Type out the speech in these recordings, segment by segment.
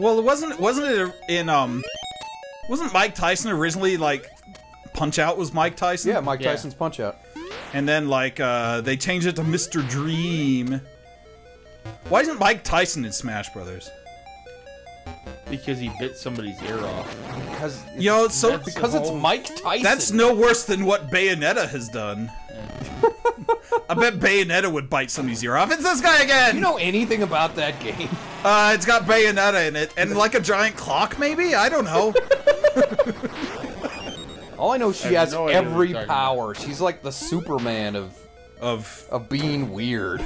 Well, it wasn't Mike Tyson originally like Punch-Out was Mike Tyson? Yeah, Mike Tyson's Punch-Out. And then like they changed it to Mr. Dream. Why isn't Mike Tyson in Smash Brothers? Because he bit somebody's ear off. Because it's, you know, so because it's Mike Tyson. That's no worse than what Bayonetta has done. Yeah. I bet Bayonetta would bite somebody's ear off. It's this guy again! Do you know anything about that game? It's got Bayonetta in it. And like a giant clock, maybe? I don't know. All I know, she has every power. She's like the Superman of being weird.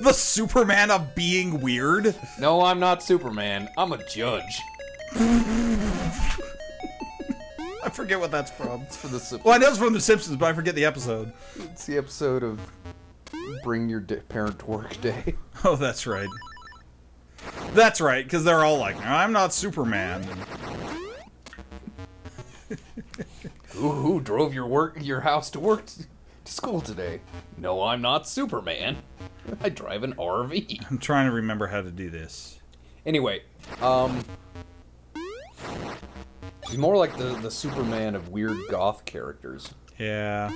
The Superman of being weird? No, I'm not Superman. I'm a judge. I forget what that's from. It's from The Simpsons. Well, I know it's from The Simpsons, but I forget the episode. It's the episode of Bring Your Parent to Work Day. Oh, that's right. That's right, because they're all like, I'm not Superman. Who drove your house to school today? No, I'm not Superman. I drive an RV. I'm trying to remember how to do this. Anyway, he's more like the Superman of weird goth characters. Yeah.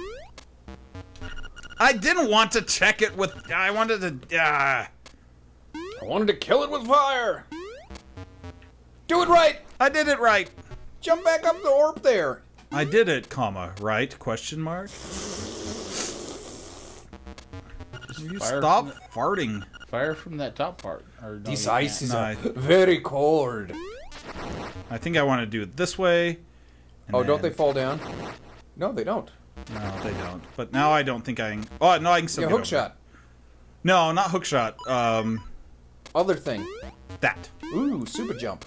I didn't want to check it with... I wanted to... I wanted to kill it with fire! Do it right! I did it right! Jump back up the orb there! I did it, comma, right? Question mark? You stop farting. Fire from that top part. Or no, this ice is very cold. I think I want to do it this way. Oh, then... don't they fall down? No, they don't. No, they don't. But now I don't think I can... Oh, no, I can still get hook shot. No, not hook shot. Other thing. That. Ooh, super jump.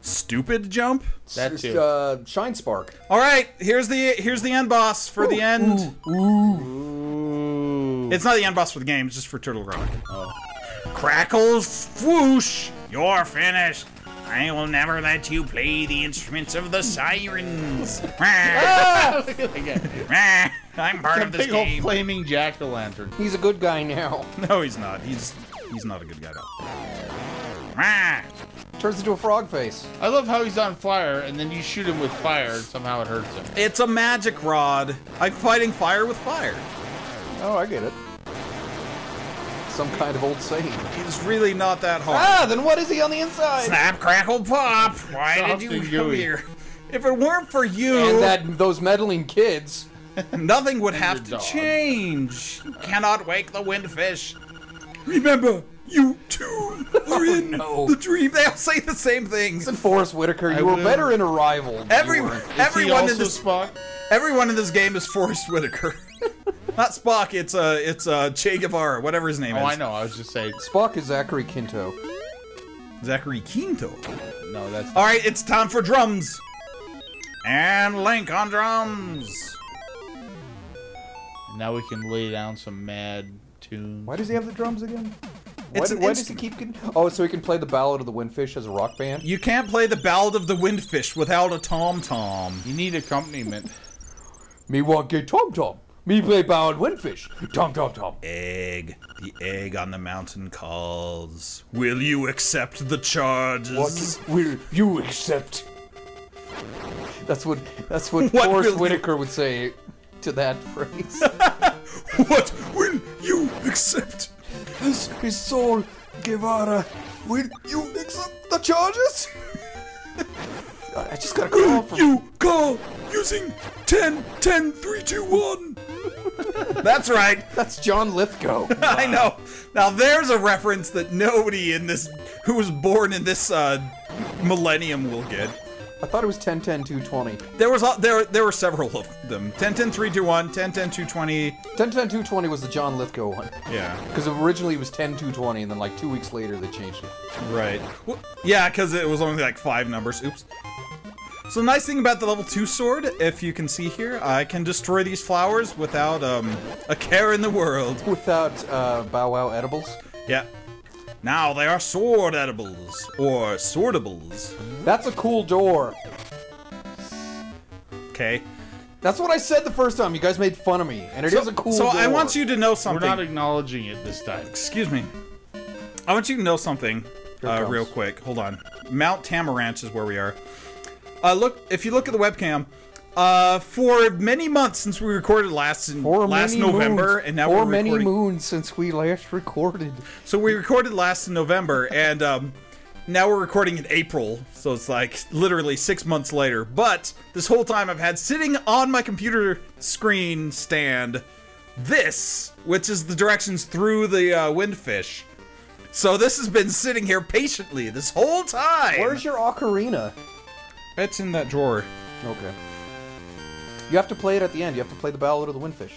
Stupid jump? That too. Shine spark. All right, here's the end boss for the end. Ooh, ooh. It's not the end boss for the game, it's just for Turtle Rock. Oh. Crackles, whoosh, you're finished. I will never let you play the instruments of the sirens. I'm part of this game. Big old flaming jack-o'-lantern. He's a good guy now. No, he's not. He's not a good guy now. Turns into a frog face. I love how he's on fire, and then you shoot him with fire, and somehow it hurts him. It's a magic rod. I'm fighting fire with fire. Oh, I get it. Some kind of old saying. It's really not that hard. Ah, then what is he on the inside? Snap, crackle, pop. Why did you come here? If it weren't for you and those meddling kids, nothing would have to change. Cannot wake the windfish. Remember, you too are in the dream. They all say the same things. And Forest Whitaker, you were better in Arrival. Everyone in this Spock. Everyone in this game is Forest Whitaker. Not Spock, it's Che Guevara, whatever his name is. Oh, I know, I was just saying. Spock is Zachary Quinto. Zachary Quinto? No, that's... Alright, it's time for drums! And Link on drums! Now we can lay down some mad tunes. Why does he have the drums again? Why does he keep getting... Oh, so he can play the Ballad of the Wind Fish as a rock band? You can't play the Ballad of the Wind Fish without a tom-tom. You need accompaniment. Me want get tom-tom. Me play Ballad Windfish. Tom, tom, tom. Egg. The egg on the mountain calls. Will you accept the charges? What will you accept? That's what Forest Whitaker would say to that phrase. What will you accept? This is Sol Guevara. Will you accept the charges? I just got a call from... You call using 10-10-3-2-1. That's right. That's John Lithgow. Wow. I know. Now there's a reference that nobody in this who was born in this millennium will get. I thought it was 10-10-2-20. There were several of them. 10-10-3-2-1, 10-10-2-20. 10-10-2-20 was the John Lithgow one. Yeah. Because originally it was 10-2-20, and then like 2 weeks later they changed it. Right. Well, yeah, because it was only like 5 numbers. Oops. So the nice thing about the level 2 sword, if you can see here, I can destroy these flowers without a care in the world. Without bow wow edibles? Yeah. Now they are sword edibles, or sortables. That's a cool door. Okay. That's what I said the first time. You guys made fun of me, and it is a cool door. So I want you to know something. We're not acknowledging it this time. Excuse me. I want you to know something. real quick. Hold on. Mount Tamaranch is where we are. Look, if you look at the webcam, for many months since we recorded last November, and now we're recording. For many moons since we last recorded. So we recorded last in November, and now we're recording in April, so it's like literally 6 months later. But this whole time I've had sitting on my computer screen stand this, which is the directions through the Windfish. So this has been sitting here patiently this whole time. Where's your ocarina? It's in that drawer. Okay. You have to play it at the end. You have to play the Ballad of the Wind Fish.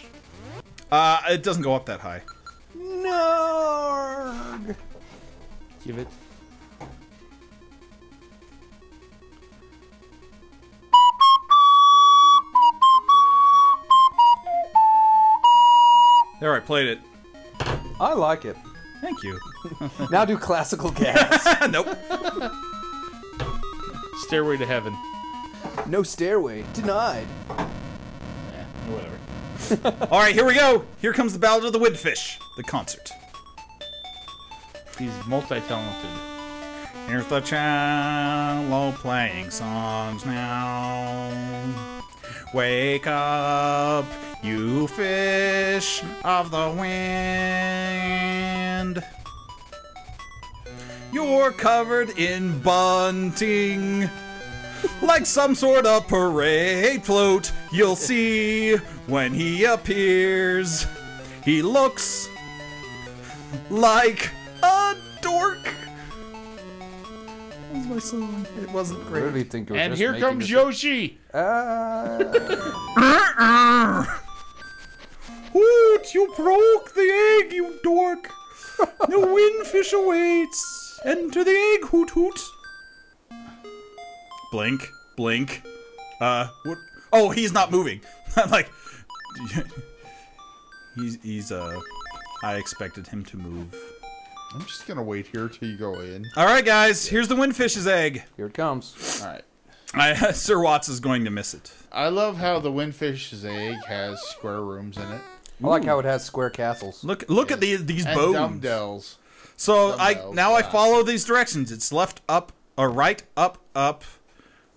It doesn't go up that high. No. Give it. There, I played it. I like it. Thank you. Now do classical gas. Nope. Stairway to Heaven. No stairway. Denied. Yeah, whatever. Alright, here we go. Here comes the Ballad of the Wind Fish. The concert. He's multi-talented. Here's the cello playing songs now. Wake up, you fish of the wind. You're covered in bunting. Like some sort of parade float, you'll see when he appears. He looks like a dork. That was my song. It wasn't great. I really think it was and here comes Yoshi. What? You broke the egg, you dork. The windfish awaits. Enter the egg, hoot hoot. Blink, blink. What? Oh, he's not moving. I'm like, he's. I expected him to move. I'm just gonna wait here till you go in. All right, guys. Here's the windfish's egg. Here it comes. All right. Sir Watts is going to miss it. I love how the windfish's egg has square rooms in it. I like how it has square castles. Look at these and bones. Dumbbells. So dumbbells. I follow these directions. It's left, up, or right, up, up.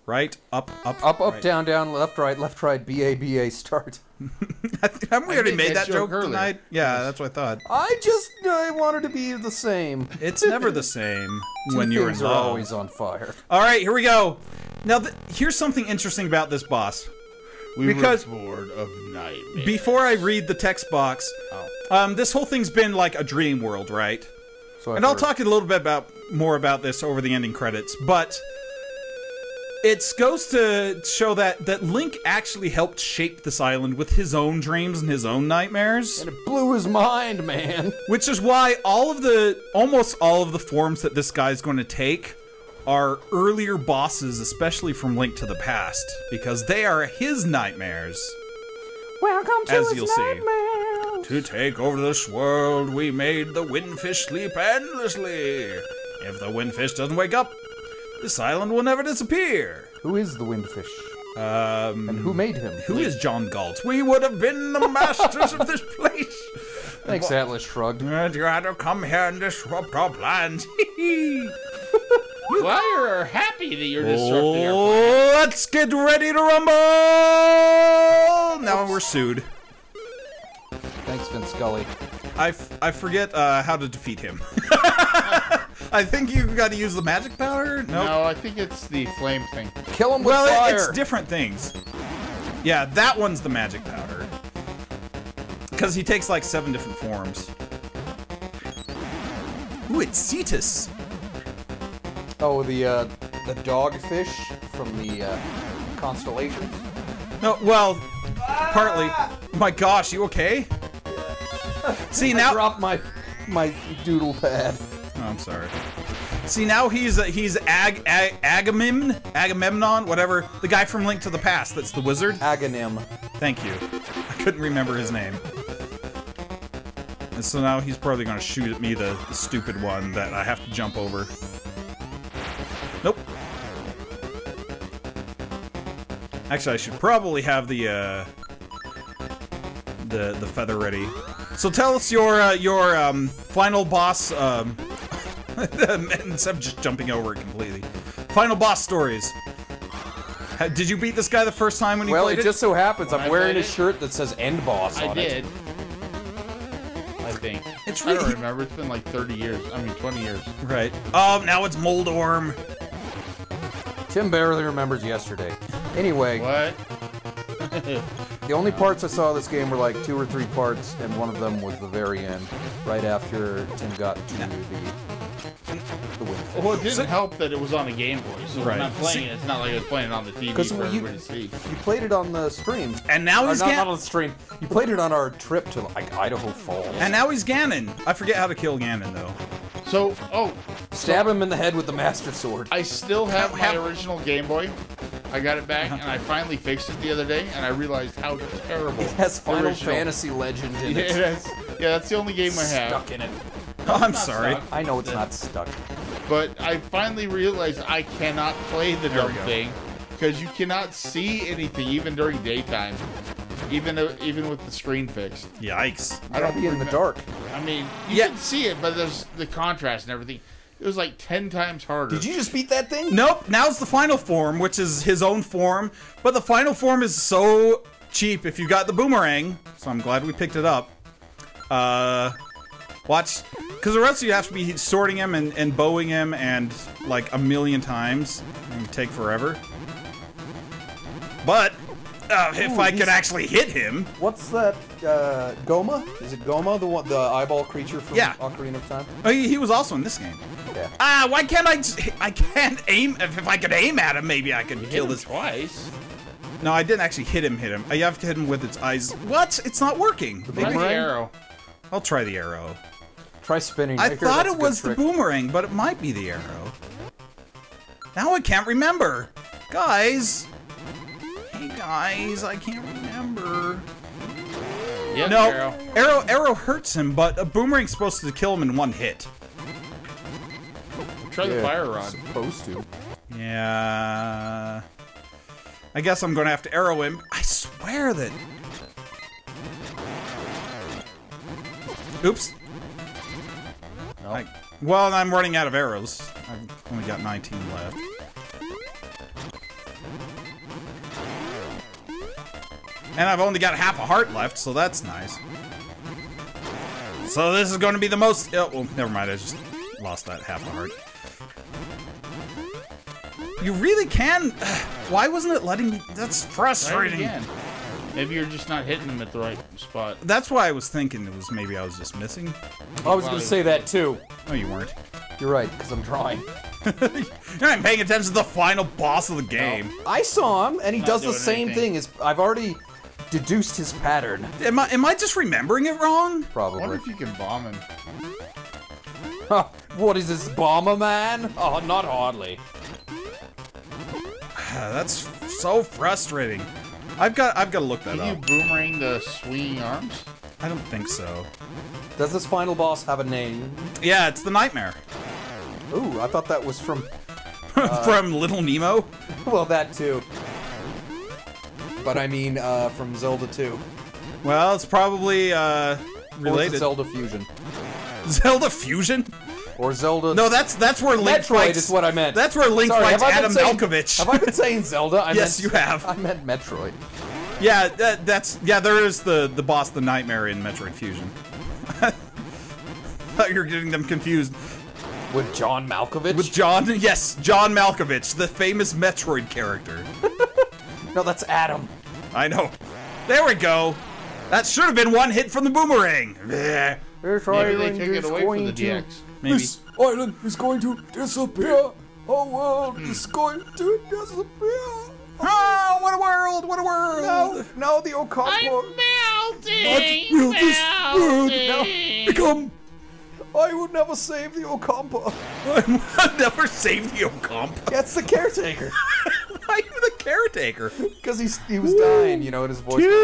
Right, up, up, up, up, right. Down, down, left, right, B A B A, start. I already made that joke tonight. Yeah, that's what I thought. I wanted to be the same. It's never the same when you're in love. Two things are always on fire. All right, here we go. Now, here's something interesting about this boss. We were bored of nightmares. Before I read the text box, this whole thing's been like a dream world, right? So I'll talk a little bit more about this over the ending credits, but. It goes to show that Link actually helped shape this island with his own dreams and his own nightmares. And it blew his mind, man. Which is why almost all of the forms that this guy's going to take are earlier bosses, especially from Link to the Past, because they are his nightmares. Welcome to his nightmares. To take over this world, we made the windfish sleep endlessly. If the windfish doesn't wake up, this island will never disappear. Who is the windfish? And who made him? Who is John Galt? We would have been the masters of this place. Thanks, Atlas shrugged. You had to come here and disrupt our plans. Well, you're happy that you're disrupting our plans. Let's get ready to rumble. Now we're sued. Thanks, Vince Scully. I forget how to defeat him. I think you've got to use the magic powder? Nope. No, I think it's the flame thing. Kill him with fire! Well, it's different things. Yeah, that one's the magic powder. Because he takes like 7 different forms. Ooh, it's Cetus. Oh, the dogfish from the constellations? No, well, partly. My gosh, you okay? See, now I dropped my doodle pad. Oh, I'm sorry. See, now he's Agamemnon, whatever, the guy from Link to the Past. That's the wizard. Aganim. Thank you. I couldn't remember his name. And so now he's probably going to shoot at me, the stupid one that I have to jump over. Nope. Actually, I should probably have the feather ready. So tell us your final boss I'm just jumping over it completely. Final boss stories. Did you beat this guy the first time when you played it? Well, it just so happens I'm wearing a shirt that says End Boss on it. I did. I think. It's really... I don't remember. It's been like 30 years. I mean, 20 years. Right. Now it's Moldorm. Tim barely remembers yesterday. Anyway. What? The only parts I saw of this game were like 2 or 3 parts, and one of them was the very end, right after Tim got to the Windfish. Well, it didn't help that it was on a Game Boy, so right. When I'm playing it, it's not like I was playing it on the TV for everybody to see. You played it on the stream. And now he's Ganon. Not on the stream. You played it on our trip to, like, Idaho Falls. And now he's Ganon. I forget how to kill Ganon, though. So, stab him in the head with the Master Sword. I still have my original Game Boy. I got it back, and I finally fixed it the other day, and I realized how terrible. It has Final Fantasy Legend in it. Yeah, that's the only game I have. Stuck in it. No, I'm sorry. Stuck. I know it's not stuck. But I finally realized I cannot play the dumb thing, because you cannot see anything, even during daytime. Even with the screen fixed. Yikes. I don't be in the dark. I mean, you can see it, but there's the contrast and everything. It was like 10 times harder. Did you just beat that thing? Nope. Now it's the final form, which is his own form. But the final form is so cheap if you got the boomerang. So I'm glad we picked it up. Watch. Because the rest of you have to be sorting him and bowing him and like a million times. It would take forever. But... if I could actually hit him. What's that? Goma? Is it Goma, the eyeball creature from Ocarina of Time? Oh, he was also in this game. Yeah. Why can't I can't aim. If I could aim at him, maybe I could kill this twice. No, I didn't actually hit him. You have to hit him with its eyes. What? It's not working. The boomerang? Arrow. I'll try the arrow. Try spinning. I thought it was the boomerang, but it might be the arrow. Now I can't remember. Guys. I can't remember. Yep, no, arrow hurts him, but a boomerang's supposed to kill him in one hit. Try the fire rod. Supposed to. Yeah. I guess I'm gonna have to arrow him. I swear that. Oops. Nope. Well, I'm running out of arrows. I've only got 19 left. And I've only got half a heart left, so that's nice. So this is going to be the most... Oh, well, never mind. I just lost that half a heart. You really can... Why wasn't it letting me... That's frustrating. Maybe you're just not hitting them at the right spot. That's why I was thinking it was maybe I was just missing. I was going to say that, too. No, you weren't. You're right, because I'm drawing. You're not paying attention to the final boss of the game. No. I saw him, and he does the same thing as... I've already... deduced his pattern. Am I just remembering it wrong? Probably. I wonder if you can bomb him. What is this, Bomber Man? Oh, not hardly. That's so frustrating. I've got to look that up. Can you boomerang the swinging arms? I don't think so. Does this final boss have a name? Yeah, it's the Nightmare. Ooh, I thought that was from... from Little Nemo? Well, that too. But I mean, from Zelda 2. Well, it's probably, related. Or Zelda Fusion. Zelda Fusion? Or Zelda... No, that's where Link fights... Metroid is what I meant. That's where Link fights Adam Malkovich. Have I been saying Zelda? Yes, you have. I meant Metroid. Yeah, that's... Yeah, there is the boss, the Nightmare, in Metroid Fusion. I thought you were getting them confused. With John Malkovich? With John... Yes, John Malkovich, the famous Metroid character. No, that's Adam. I know. There we go. That should have been one hit from the boomerang. Maybe they took it away from the DX. Maybe. This island is going to disappear. Our world is going to disappear. Oh, what a world! What a world! Now the Okampo... I'm melting! Will this world now become... I would never save the Okampo. I would never save the Okampo. That's the caretaker. Why the caretaker? Because he was dying, you know, and his voice was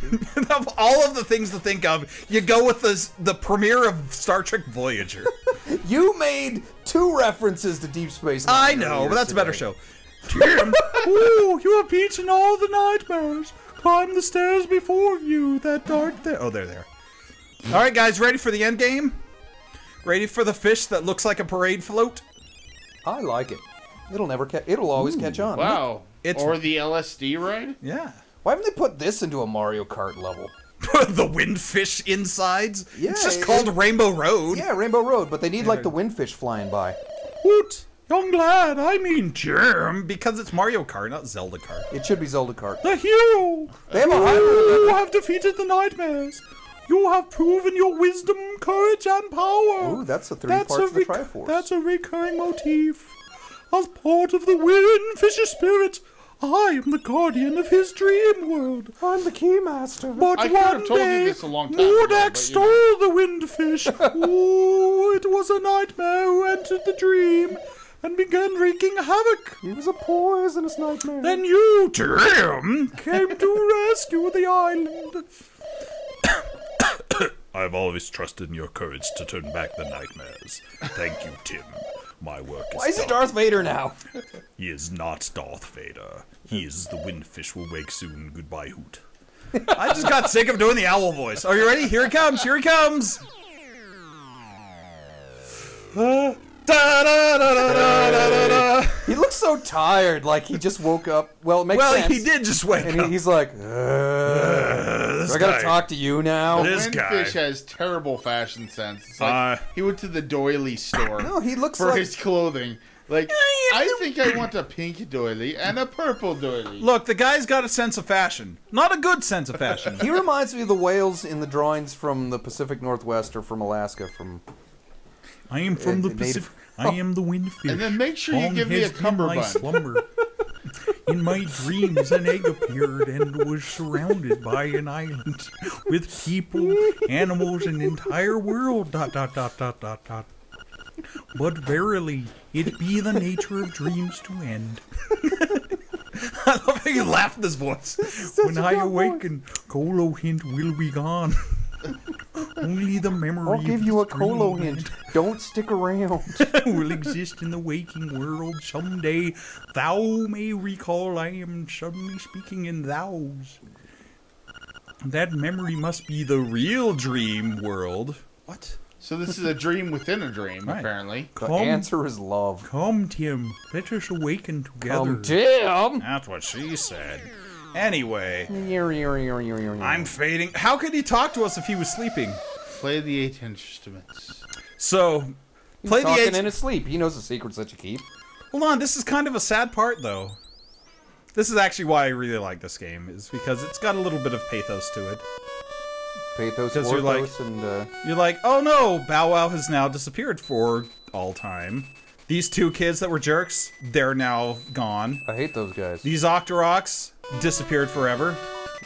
scratchy. Of all of the things to think of, you go with the premiere of Star Trek Voyager. You made 2 references to Deep Space Nine. I know, but that's a better show. Tim, ooh, you have beaten all the nightmares. Climb the stairs before you, that dark there. Oh, they're there. All right, guys, ready for the end game? Ready for the fish that looks like a parade float? I like it. It'll never catch. It'll always catch on. Wow. It's or the LSD ride? Yeah. Why haven't they put this into a Mario Kart level? The Windfish insides? Yeah, it's just called Rainbow Road. Yeah, Rainbow Road, but they need like the Windfish flying by. Woot! Young lad, I mean germ, because it's Mario Kart, not Zelda Kart. It should be Zelda Kart. The hero! They have you have defeated the nightmares. You have proven your wisdom, courage, and power. Ooh, that's the three parts of the Triforce. That's a recurring motif. As part of the Windfish's spirit, I am the guardian of his dream world. I'm the keymaster. But I one day, Mordak stole the Windfish. Oh, it was a nightmare who entered the dream and began wreaking havoc. He was a poisonous nightmare. Then you, Dream, came to rescue the island. I have always trusted in your courage to turn back the nightmares. Thank you, Tim. My work is Why is he Darth Vader now? He is not Darth Vader. He is the Windfish will wake soon. Goodbye, Hoot. I just got sick of doing the owl voice. Are you ready? Here he comes. Here he comes. He looks so tired, like he just woke up. Well, it makes sense. Well, he did just wake up. And he's like, I gotta talk to you now. This Windfish has terrible fashion sense. It's like he went to the doily store. No, he looks for his clothing. Like, I think I want a pink doily and a purple doily. Look, the guy's got a sense of fashion. Not a good sense of fashion. He reminds me of the whales in the drawings from the Pacific Northwest or from Alaska. I am from the Pacific. I am the Windfish. And then make sure you give me a cummerbund. Slumber. In my dreams, an egg appeared and was surrounded by an island with people, animals, and entire world. ... But verily, it be the nature of dreams to end. I love how you laugh at this voice. When I awaken, Kolo hint will be gone. Only the memory I'll give you a Kolo hint. Don't stick around. Will exist in the waking world someday. Thou may recall I am suddenly speaking in thous. That memory must be the real dream world. What? So this is a dream within a dream, apparently. The answer is love. Come, Tim. Let us awaken together. Come, Tim! That's what she said. Anyway, I'm fading. How could he talk to us if he was sleeping? Play the 8 instruments. So, play the 8. He's talking in his sleep. He knows the secrets that you keep. Hold on, this is kind of a sad part, though. This is actually why I really like this game, is because it's got a little bit of pathos to it. Pathos, warthos, and you're like, oh no, Bow Wow has now disappeared for all time. These two kids that were jerks, they're now gone. I hate those guys. These Octoroks disappeared forever.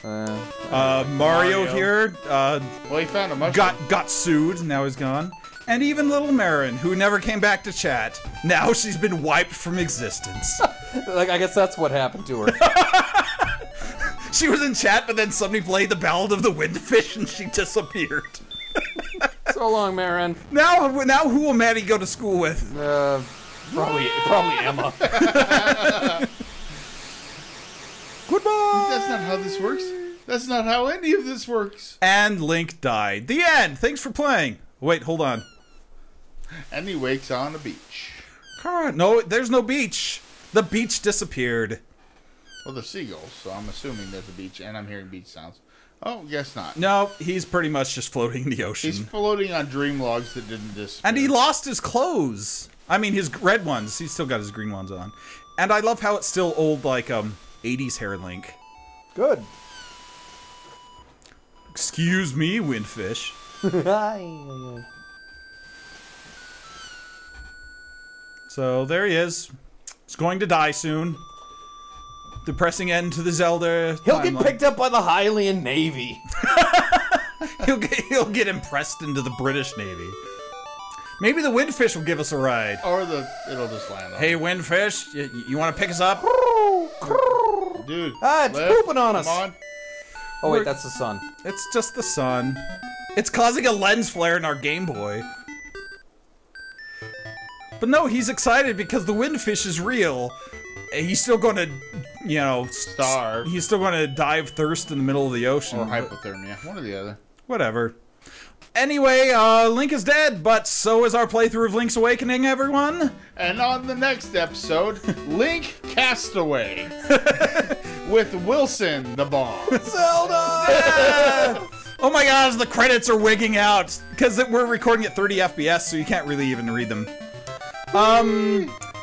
Mario here well, he found a mushroom. Got sued, now he's gone. And even little Marin, who never came back to chat, now she's been wiped from existence. Like, I guess that's what happened to her. She was in chat, but then somebody played the Ballad of the Wind Fish and she disappeared. So long, Marin. Now who will Maddie go to school with? Probably Emma. Goodbye. That's not how this works. That's not how any of this works. And Link died. The end. Thanks for playing. Wait, hold on. And he wakes on the beach. God, no, there's no beach. The beach disappeared. Well, the seagulls, so I'm assuming there's a beach, and I'm hearing beach sounds. Oh, guess not. No, he's pretty much just floating in the ocean. He's floating on dream logs that didn't disappear. And he lost his clothes. I mean, his red ones. He's still got his green ones on. And I love how it's still old, like, 80s hair, Link. Good. Excuse me, Windfish. So, there he is. He's going to die soon. Depressing end to the Zelda timeline. He'll get picked up by the Hylian Navy. he'll get impressed into the British Navy. Maybe the Windfish will give us a ride. Or it'll just land on. Hey, Windfish, you want to pick us up? Dude. Ah, it's pooping on us. Come on. Oh, wait, that's the sun. It's just the sun. It's causing a lens flare in our Game Boy. But no, he's excited because the Windfish is real. He's still going to, you know, starve. He's still going to die of thirst in the middle of the ocean. Or hypothermia. One or the other. Whatever. Anyway, Link is dead, but so is our playthrough of Link's Awakening, everyone. And on the next episode, Link Castaway with Wilson the Bomb. Zelda! Yeah! Oh my gosh, the credits are wigging out because we're recording at 30 FPS, so you can't really even read them.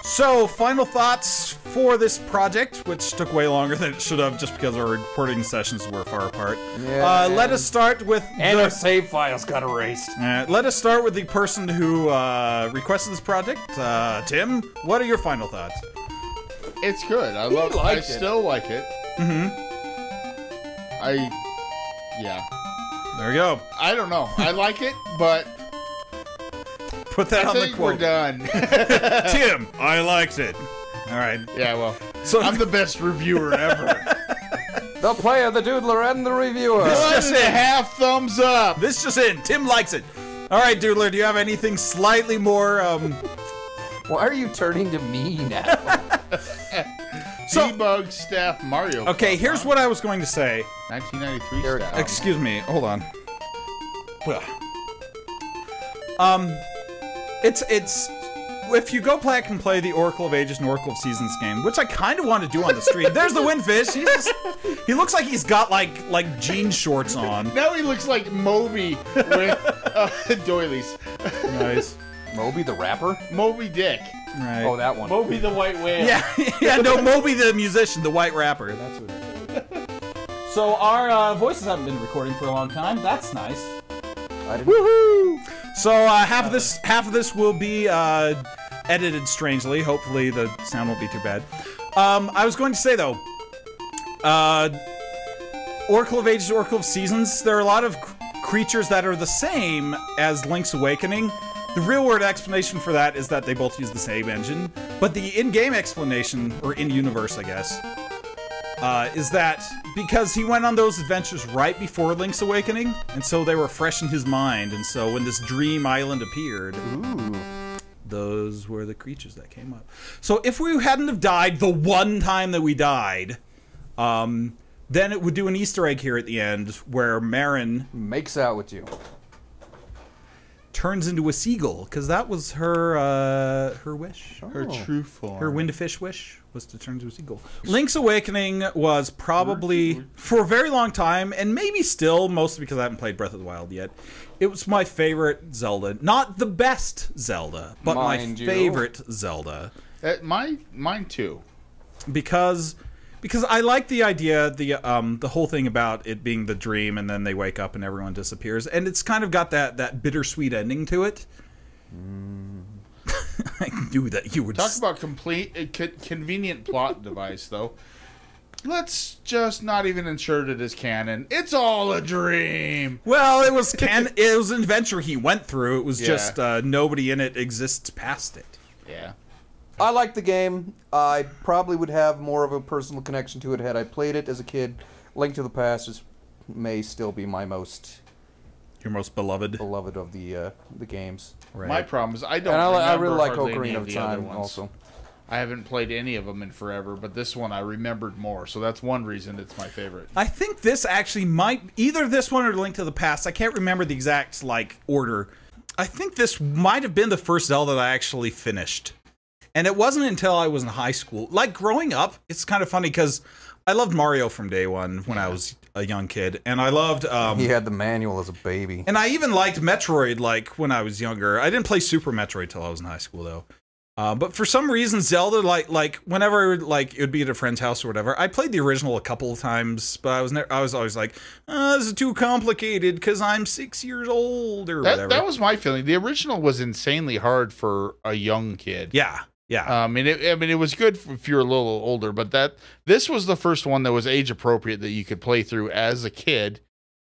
So final thoughts for this project, which took way longer than it should have just because our recording sessions were far apart. Yeah, let us start with... And our save files got erased. Let us start with the person who requested this project. Tim, what are your final thoughts? It's good. I love it. I still like it. Mm-hmm. Yeah. There we go. I don't know. I like it, but... Put that on the quote. We're done. Tim, I liked it. All right. Yeah, well, so I'm the best reviewer ever. The player, the doodler, and the reviewer. This just in. Half thumbs up. This just in. Tim likes it. All right, doodler, do you have anything slightly more? Why are you turning to me now? So, debug staff Mario. Okay, Club, here's what I was going to say. 1993 staff. Excuse me. Hold on. If you go back and play the Oracle of Ages and Oracle of Seasons game, which I kind of want to do on the stream. There's the Windfish. He looks like he's got like jean shorts on. Now he looks like Moby with doilies. Nice. Moby the rapper? Moby Dick. Right. Oh, that one. Moby the white whale. Yeah, yeah. No, Moby the musician, the white rapper. That's what it is. So our voices haven't been recording for a long time. That's nice. Woohoo! So half of this will be edited strangely. Hopefully the sound won't be too bad. I was going to say though, Oracle of Ages, Oracle of Seasons. There are a lot of creatures that are the same as Link's Awakening. The real-world explanation for that is that they both use the same engine, but the in-game explanation, or in-universe, I guess, is that because he went on those adventures right before Link's Awakening, and so they were fresh in his mind, and so when this dream island appeared, ooh, those were the creatures that came up. So if we hadn't have died the one time that we died, then it would do an Easter egg here at the end, where Marin... makes out with you. Turns into a seagull, because that was her her wish, her true form, her Windfish wish was to turn into a seagull. Link's Awakening was probably for a very long time, and maybe still, mostly because I haven't played Breath of the Wild yet. It was my favorite Zelda, not the best Zelda, but my favorite Zelda. Mine too, because I like the idea, the whole thing about it being the dream and then they wake up and everyone disappears, and it's kind of got that bittersweet ending to it. Mm. I knew that you would talk about complete convenient plot device though. Let's just not even ensure that it's canon. It's all a dream. Well, it was it was an adventure he went through. It was just nobody in it exists past it. Yeah. I like the game. I probably would have more of a personal connection to it had I played it as a kid. Link to the Past may still be my most... Your most beloved? Beloved of the games. Right. My problem is I don't remember I really like Ocarina of Time also. I haven't played any of them in forever, but this one I remembered more, so that's one reason it's my favorite. I think this actually might... Either this one or Link to the Past. I can't remember the exact order. I think this might have been the first Zelda that I actually finished. And it wasn't until I was in high school. Like, growing up, it's kind of funny because I loved Mario from day one when I was a young kid. And I loved... he had the manual as a baby. And I even liked Metroid, when I was younger. I didn't play Super Metroid till I was in high school, though. But for some reason, Zelda, whenever, it would be at a friend's house or whatever, I played the original a couple of times, but I was always like, this is too complicated because I'm 6 years old or whatever. That was my feeling. The original was insanely hard for a young kid. Yeah. Yeah, I mean, it was good if you're a little older, but this was the first one that was age appropriate that you could play through as a kid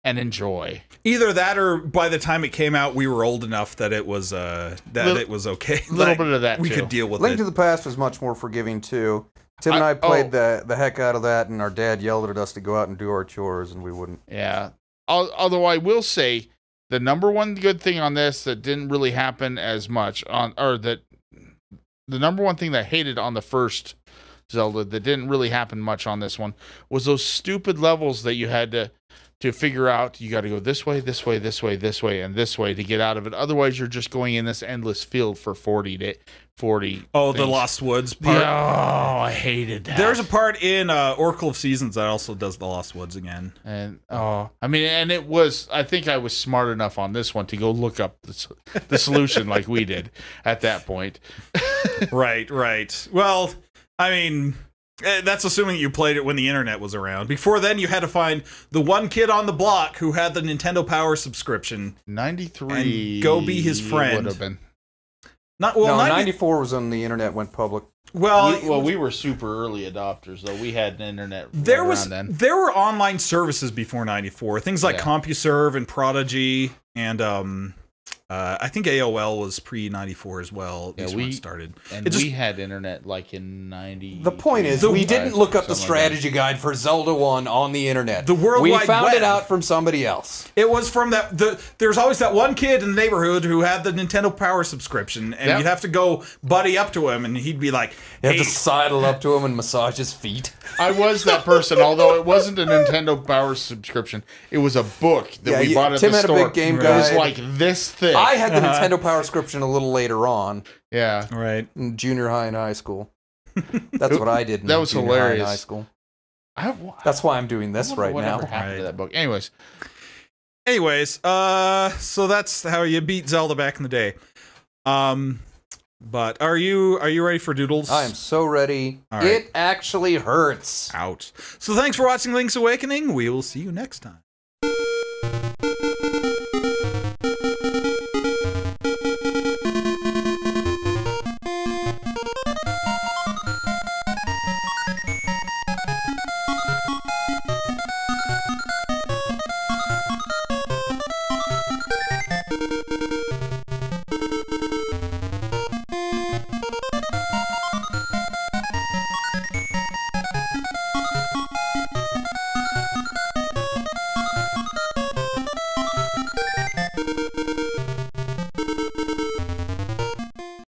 and enjoy. Either that, or by the time it came out, we were old enough that it was it was okay. A little bit of that we could deal with. Link to the Past was much more forgiving too. Tim and I played the heck out of that, and our dad yelled at us to go out and do our chores, and we wouldn't. Yeah. Although I will say, the number one good thing on this that didn't really happen as much the number one thing that I hated on the first Zelda that didn't really happen much on this one was those stupid levels that you had to to figure out you got to go this way, this way, this way, this way, and this way to get out of it. Otherwise, you're just going in this endless field for 40 things. The Lost Woods part. Oh, I hated that. There's a part in Oracle of Seasons that also does the Lost Woods again. And it was, I think I was smart enough on this one to go look up the solution like we did at that point. Right. Well, I mean, that's assuming you played it when the internet was around. Before then, you had to find the one kid on the block who had the Nintendo Power subscription. 93. And go be his friend. Would have been. No, 94 was when the internet went public. Well, we were super early adopters, though. We had an internet around then. There were online services before 94. Things like CompuServe and Prodigy, and I think AOL was pre-94 as well. Yeah, we started. And we had internet like in 90. The point is, we didn't look up the strategy guide for Zelda 1 on the internet. The World Wide Web. We found it out from somebody else. It was from that. There's always that one kid in the neighborhood who had the Nintendo Power subscription, and you'd have to go buddy up to him, and he'd be like, hey. You have to sidle up to him and massage his feet. I was that person, although it wasn't a Nintendo Power subscription. It was a book that we bought at the store. Tim had a big game guide. It was like this thick. I had the Nintendo Power subscription a little later on. Yeah. Right. In junior high and high school. That's what I did in junior hilarious. High and high school. That's why I'm doing this right now. What happened to that book? Anyways, so that's how you beat Zelda back in the day. But are you ready for Doodles? I am so ready. All right. It actually hurts. Ouch. So thanks for watching Link's Awakening. We will see you next time.